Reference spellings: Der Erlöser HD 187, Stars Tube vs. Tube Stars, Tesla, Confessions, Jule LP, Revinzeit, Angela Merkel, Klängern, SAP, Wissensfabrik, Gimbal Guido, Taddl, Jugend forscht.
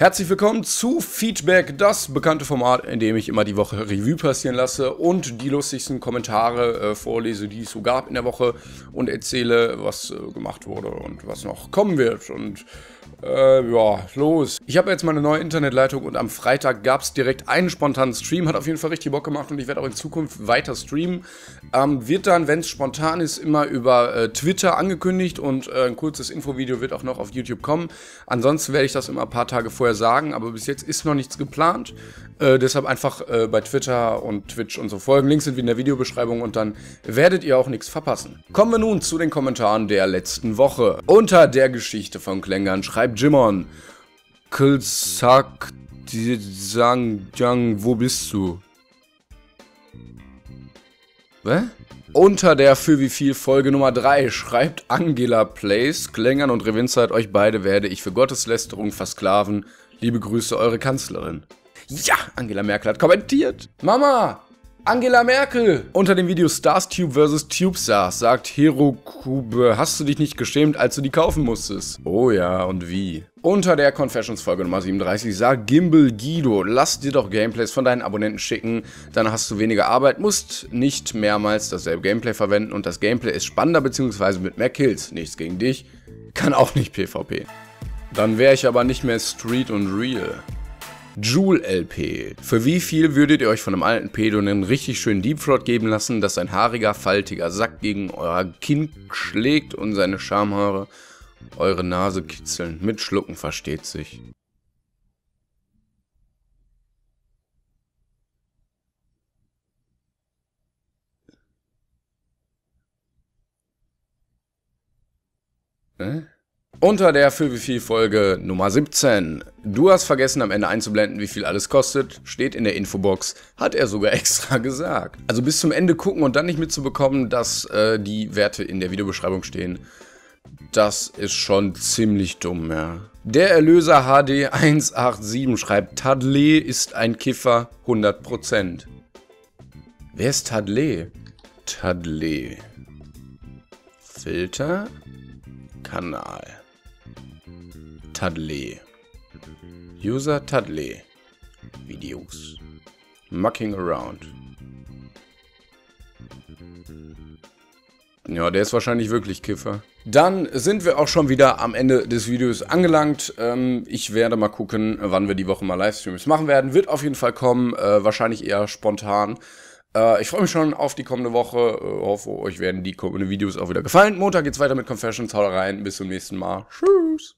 Herzlich willkommen zu Feedback, das bekannte Format, in dem ich immer die Woche Revue passieren lasse und die lustigsten Kommentare vorlese, die es so gab in der Woche und erzähle, was gemacht wurde und was noch kommen wird und ja, los. Ich habe jetzt meine neue Internetleitung und am Freitag gab es direkt einen spontanen Stream, hat auf jeden Fall richtig Bock gemacht und ich werde auch in Zukunft weiter streamen. Wird dann, wenn es spontan ist, immer über Twitter angekündigt und ein kurzes Infovideo wird auch noch auf YouTube kommen. Ansonsten werde ich das immer ein paar Tage vorher sagen, aber bis jetzt ist noch nichts geplant. Deshalb einfach bei Twitter und Twitch und so folgen. Links sind wie in der Videobeschreibung und dann werdet ihr auch nichts verpassen. Kommen wir nun zu den Kommentaren der letzten Woche. Unter der Geschichte von Klängern schreibt Jimon: Kulsak Sangjang, wo bist du? Hä? Unter der Für wie viel Folge Nummer 3 schreibt Angela Plays: Klängern und Revinzeit, euch beide werde ich für Gotteslästerung versklaven. Liebe Grüße, eure Kanzlerin. Ja, Angela Merkel hat kommentiert. Mama, Angela Merkel. Unter dem Video Stars Tube vs. Tube Stars sagt Herokube: Hast du dich nicht geschämt, als du die kaufen musstest? Oh ja, und wie? Unter der Confessions Folge Nummer 37 sagt Gimbal Guido: Lass dir doch Gameplays von deinen Abonnenten schicken, dann hast du weniger Arbeit, musst nicht mehrmals dasselbe Gameplay verwenden und das Gameplay ist spannender bzw. mit mehr Kills. Nichts gegen dich, kann auch nicht PvP. Dann wäre ich aber nicht mehr Street und Real. Jule LP: Für wie viel würdet ihr euch von einem alten Pedo einen richtig schönen Deepthroat geben lassen, dass ein haariger, faltiger Sack gegen euer Kinn schlägt und seine Schamhaare eure Nase kitzeln? Mit Schlucken, versteht sich. Unter der Für wie viel Folge Nummer 17: Du hast vergessen, am Ende einzublenden, wie viel alles kostet. Steht in der Infobox. Hat er sogar extra gesagt. Also bis zum Ende gucken und dann nicht mitzubekommen, dass die Werte in der Videobeschreibung stehen. Das ist schon ziemlich dumm, ja. Der Erlöser HD 187 schreibt: Taddl ist ein Kiffer, 100%. Wer ist Taddl? Taddl. Filter. Kanal. Taddl. User Taddl. Videos. Mucking around. Ja, der ist wahrscheinlich wirklich Kiffer. Dann sind wir auch schon wieder am Ende des Videos angelangt. Ich werde mal gucken, wann wir die Woche mal Livestreams machen werden. Wird auf jeden Fall kommen, wahrscheinlich eher spontan. Ich freue mich schon auf die kommende Woche. Hoffe, euch werden die kommenden Videos auch wieder gefallen. Montag geht's weiter mit Confessions. Haut rein, bis zum nächsten Mal. Tschüss.